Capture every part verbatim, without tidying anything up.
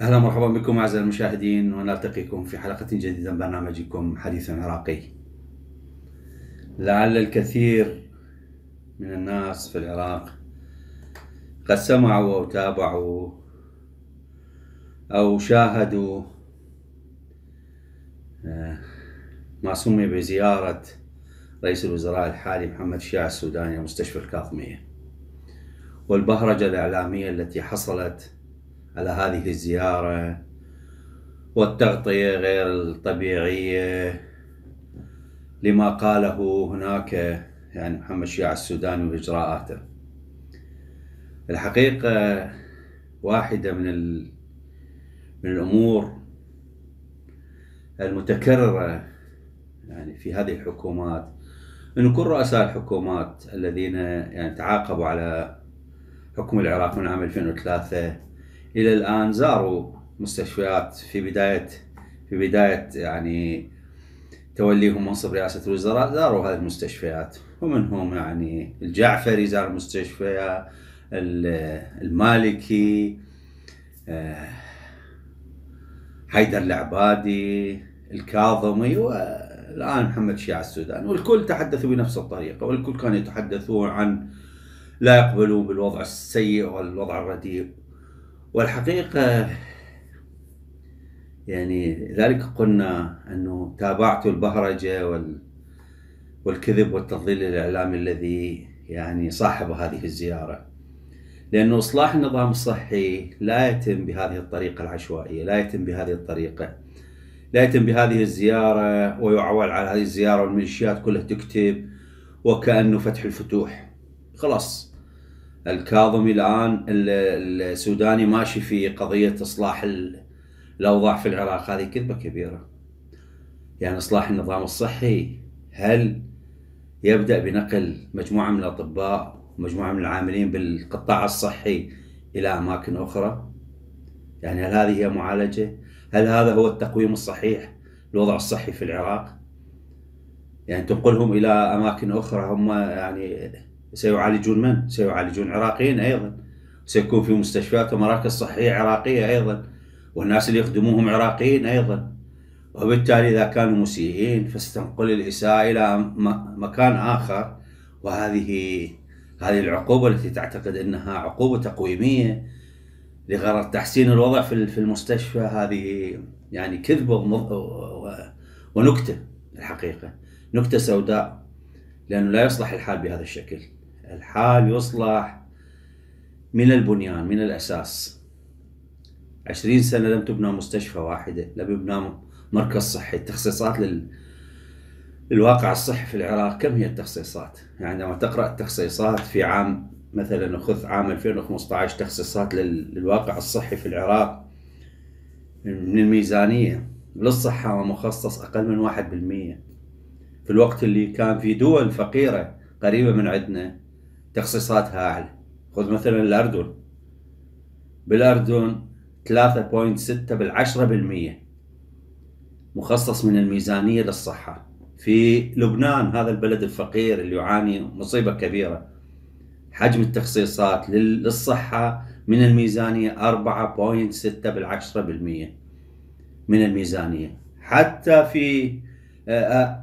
أهلا ومرحبا بكم أعزائي المشاهدين، ونلتقيكم في حلقة جديدة من برنامجكم حديث عراقي. لعل الكثير من الناس في العراق قد سمعوا أو تابعوا أو شاهدوا ما سمي بزيارة رئيس الوزراء الحالي محمد شياع السوداني لمستشفى الكاظمية، والبهرجة الإعلامية التي حصلت على هذه الزيارة والتغطية غير الطبيعية لما قاله هناك يعني محمد شياع السوداني وإجراءاته. الحقيقة واحدة من ال... من الأمور المتكررة يعني في هذه الحكومات أن كل رؤساء الحكومات الذين يعني تعاقبوا على حكم العراق من عام ألفين وثلاثة إلى الآن زاروا مستشفيات في بداية في بداية يعني توليهم منصب رئاسة الوزراء، زاروا هذه المستشفيات، ومنهم يعني الجعفري زار مستشفى، المالكي، حيدر العبادي، الكاظمي، والآن محمد شياع السوداني، والكل تحدثوا بنفس الطريقة، والكل كانوا يتحدثون عن لا يقبلون بالوضع السيء والوضع الرديء. والحقيقة يعني ذلك قلنا أنه تابعت البهرجة والكذب والتضليل الإعلامي الذي يعني صاحب هذه الزيارة، لأنه إصلاح النظام الصحي لا يتم بهذه الطريقة العشوائية، لا يتم بهذه الطريقة، لا يتم بهذه الزيارة ويعول على هذه الزيارة والميليشيات كلها تكتب وكأنه فتح الفتوح. خلاص الكاظمي الآن السوداني ماشي في قضية إصلاح الأوضاع في العراق، هذه كذبة كبيرة. يعني إصلاح النظام الصحي هل يبدأ بنقل مجموعة من الأطباء ومجموعة من العاملين بالقطاع الصحي إلى أماكن أخرى؟ يعني هل هذه هي معالجة؟ هل هذا هو التقويم الصحيح للوضع الصحي في العراق؟ يعني تنقلهم إلى أماكن أخرى، هم يعني سيعالجون من؟ سيعالجون عراقيين أيضا، سيكون في مستشفيات ومراكز صحية عراقية أيضا، والناس اللي يخدموهم عراقيين أيضا، وبالتالي إذا كانوا مسيئين فستنقل الإساءة إلى مكان آخر. وهذه هذه العقوبة التي تعتقد أنها عقوبة تقويمية لغرض تحسين الوضع في المستشفى، هذه يعني كذبة ونكتة، الحقيقة نكتة سوداء، لأنه لا يصلح الحال بهذا الشكل. الحال يصلح من البنيان، من الأساس. عشرين سنة لم تبنى مستشفى واحدة، لم يبنى مركز صحي. التخصيصات لل... الواقع الصحي في العراق كم هي التخصيصات؟ يعني عندما تقرأ التخصيصات في عام مثلا خذ عام ألفين وخمسة عشر تخصيصات لل... للواقع الصحي في العراق من الميزانية للصحة ومخصص أقل من واحد بالمئة، في الوقت اللي كان في دول فقيرة قريبة من عندنا تخصيصاتها أعلى. خذ مثلا الأردن، بالأردن ثلاثة فاصلة ستة بالعشرة بالمية مخصص من الميزانية للصحة. في لبنان هذا البلد الفقير اللي يعاني مصيبة كبيرة، حجم التخصيصات للصحة من الميزانية أربعة فاصلة ستة بالعشرة بالمية من الميزانية. حتى في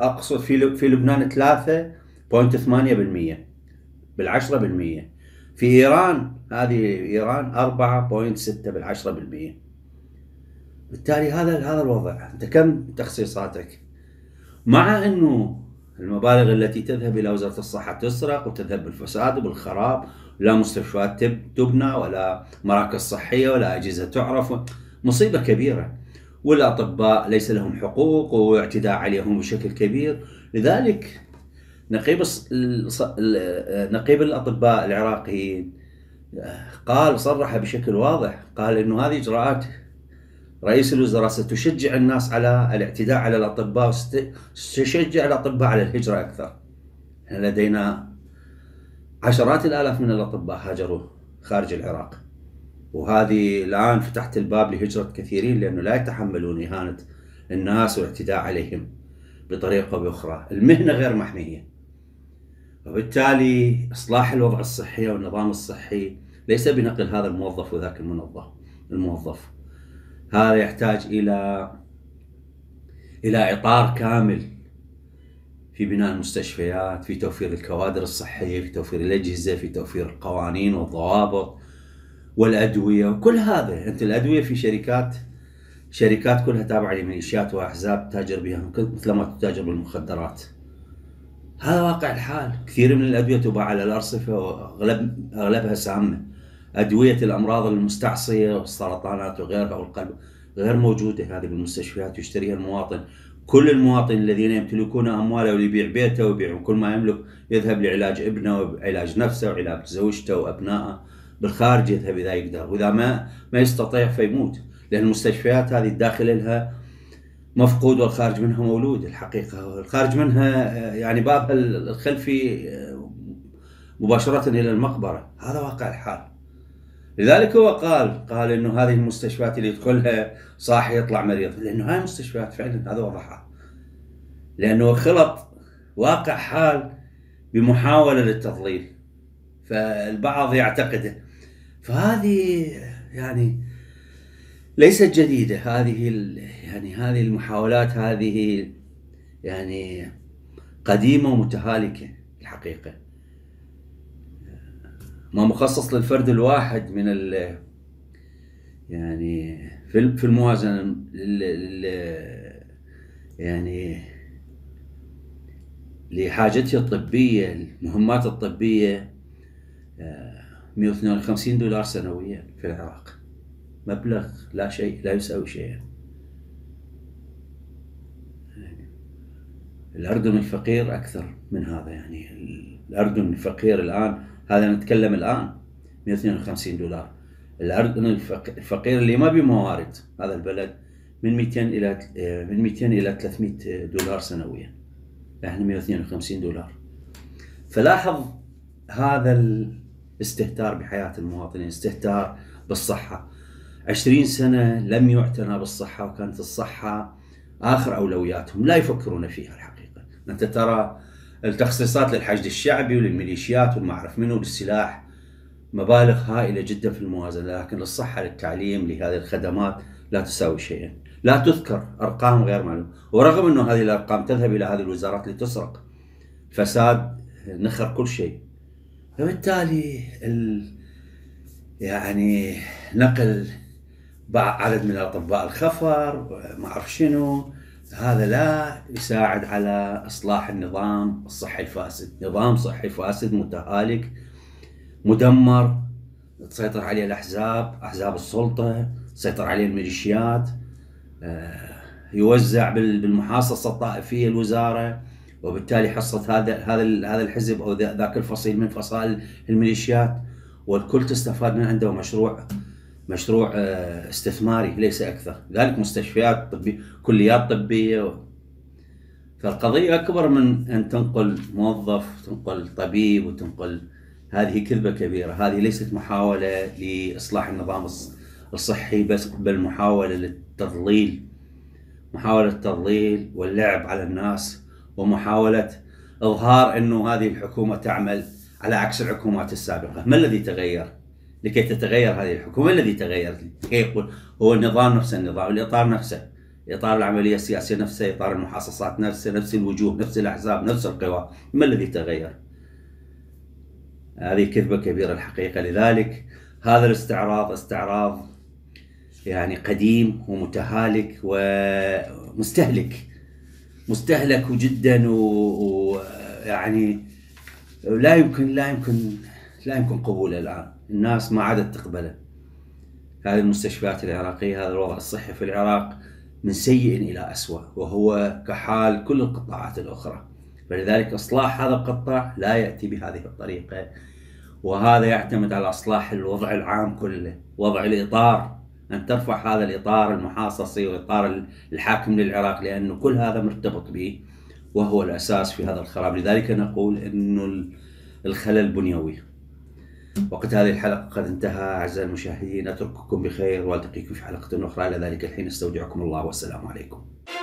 أقصد في في لبنان ثلاثة فاصلة ثمانية بالمية بالعشرة بالمية. في إيران، هذه إيران أربعة فاصلة ستة بالعشرة بالمية. بالتالي هذا هذا الوضع، أنت كم تخصيصاتك؟ مع أنه المبالغ التي تذهب إلى وزارة الصحة تسرق وتذهب بالفساد وبالخراب، لا مستشفيات تبنى ولا مراكز صحية ولا أجهزة تعرف، مصيبة كبيرة. والأطباء ليس لهم حقوق واعتداء عليهم بشكل كبير. لذلك نقيب نقيب الأطباء العراقيين قال، صرح بشكل واضح، قال إنه هذه إجراءات رئيس الوزراء ستشجع الناس على الاعتداء على الأطباء، وستشجع الأطباء على الهجرة أكثر. احنا لدينا عشرات الآلاف من الأطباء هاجروا خارج العراق، وهذه الآن فتحت الباب لهجرة كثيرين لأنه لا يتحملون إهانة الناس والاعتداء عليهم بطريقة بأخرى. المهنة غير محمية، وبالتالي إصلاح الوضع الصحي والنظام الصحي ليس بنقل هذا الموظف وذاك الموظف الموظف هذا يحتاج إلى إلى إطار كامل في بناء المستشفيات، في توفير الكوادر الصحية، في توفير الأجهزة، في توفير القوانين والضوابط والأدوية وكل هذا. أنت الأدوية في شركات شركات كلها تابعة لميليشيات وأحزاب تتاجر بها مثل ما تتاجر بالمخدرات. هذا واقع الحال. كثير من الأدوية تباع على الأرصفة وأغلب أغلبها سامة. أدوية الأمراض المستعصية والسرطانات وغيرها والقلب غير موجودة هذه بالمستشفيات، يشتريها المواطن. كل المواطن الذين يمتلكون أمواله ويبيع بيته ويبيع كل ما يملك يذهب لعلاج ابنه وعلاج نفسه وعلاج زوجته وأبنائه بالخارج، يذهب إذا يقدر، وإذا ما ما يستطيع فيموت، لأن المستشفيات هذه الداخل لها مفقود والخارج منها مولود. الحقيقة الخارج منها يعني بابها الخلفي مباشرة إلى المقبرة، هذا واقع الحال. لذلك هو قال قال إنه هذه المستشفيات اللي يدخلها صاحي يطلع مريض، لأنه هاي المستشفيات فعلا هذا وضعها، لأنه خلط واقع حال بمحاولة للتضليل فالبعض يعتقده. فهذه يعني ليست جديدة، هذه يعني هذه المحاولات هذه يعني قديمة ومتهالكة الحقيقة. ما مخصص للفرد الواحد من ال يعني في الموازنة ال ال يعني لحاجته الطبية، المهمات الطبية مئة واثنين وخمسين دولار سنويا في العراق، مبلغ لا شيء لا يساوي شيئا. يعني الأردن الفقير أكثر من هذا، يعني الأردن الفقير الآن، هذا نتكلم الآن مئة واثنين وخمسين دولار. الأردن الفقير اللي ما بموارد هذا البلد من مئتين إلى من مئتين إلى ثلاثمئة دولار سنويا، احنا مئة واثنين وخمسين دولار. فلاحظ هذا الاستهتار بحياة المواطنين، استهتار بالصحة. عشرين سنة لم يعتنى بالصحة، وكانت الصحة آخر أولوياتهم، لا يفكرون فيها الحقيقة. أنت ترى التخصيصات للحشد الشعبي وللميليشيات وما أعرف منه للسلاح مبالغ هائلة جدا في الموازنة، لكن للصحة للتعليم لهذه الخدمات لا تساوي شيئا، لا تذكر، أرقام غير معلومة. ورغم أنه هذه الأرقام تذهب إلى هذه الوزارات لتسرق، فساد نخر كل شيء. فبالتالي ال... يعني نقل عدد من الأطباء الخفر ما أعرف شنو، هذا لا يساعد على إصلاح النظام الصحي الفاسد. نظام صحي فاسد متهالك مدمر، تسيطر عليه الأحزاب، أحزاب السلطة، تسيطر عليه الميليشيات، يوزع بالمحاصصة الطائفية الوزارة، وبالتالي حصة هذا هذا هذا الحزب أو ذاك الفصيل من فصائل الميليشيات، والكل تستفاد من عنده مشروع مشروع استثماري ليس أكثر. ذلك مستشفيات طبية، كليات طبية. فالقضية أكبر من أن تنقل موظف، تنقل طبيب، وتنقل هذه كذبة كبيرة. هذه ليست محاولة لإصلاح النظام الصحي بس، بل محاولة للتضليل، محاولة التضليل واللعب على الناس، ومحاولة إظهار أنه هذه الحكومة تعمل على عكس الحكومات السابقة. ما الذي تغير؟ لكي تتغير هذه الحكومة الذي تغير لكي يقول هو النظام نفسه، النظام الإطار نفسه، إطار العملية السياسية نفسه، إطار المحاصصات نفسه، نفس الوجوه، نفس الأحزاب، نفس القوى. ما الذي تغير؟ هذه كذبة كبيرة الحقيقة. لذلك هذا الاستعراض استعراض يعني قديم ومتهالك ومستهلك، مستهلك جدا، ويعني لا يمكن لا يمكن لا يمكن قبوله الآن. الناس ما عادت تقبله. هذه المستشفيات العراقية، هذا الوضع الصحي في العراق من سيء إلى أسوأ، وهو كحال كل القطاعات الأخرى. فلذلك إصلاح هذا القطاع لا يأتي بهذه الطريقة، وهذا يعتمد على إصلاح الوضع العام كله، وضع الإطار، أن ترفع هذا الإطار المحاصصي والإطار الحاكم للعراق، لأنه كل هذا مرتبط به وهو الأساس في هذا الخراب. لذلك نقول أنه الخلل بنيوي. وقت هذه الحلقة قد انتهى. أعزائي المشاهدين، أترككم بخير وألتقيكم في حلقة أخرى. إلى ذلك الحين استودعكم الله والسلام عليكم.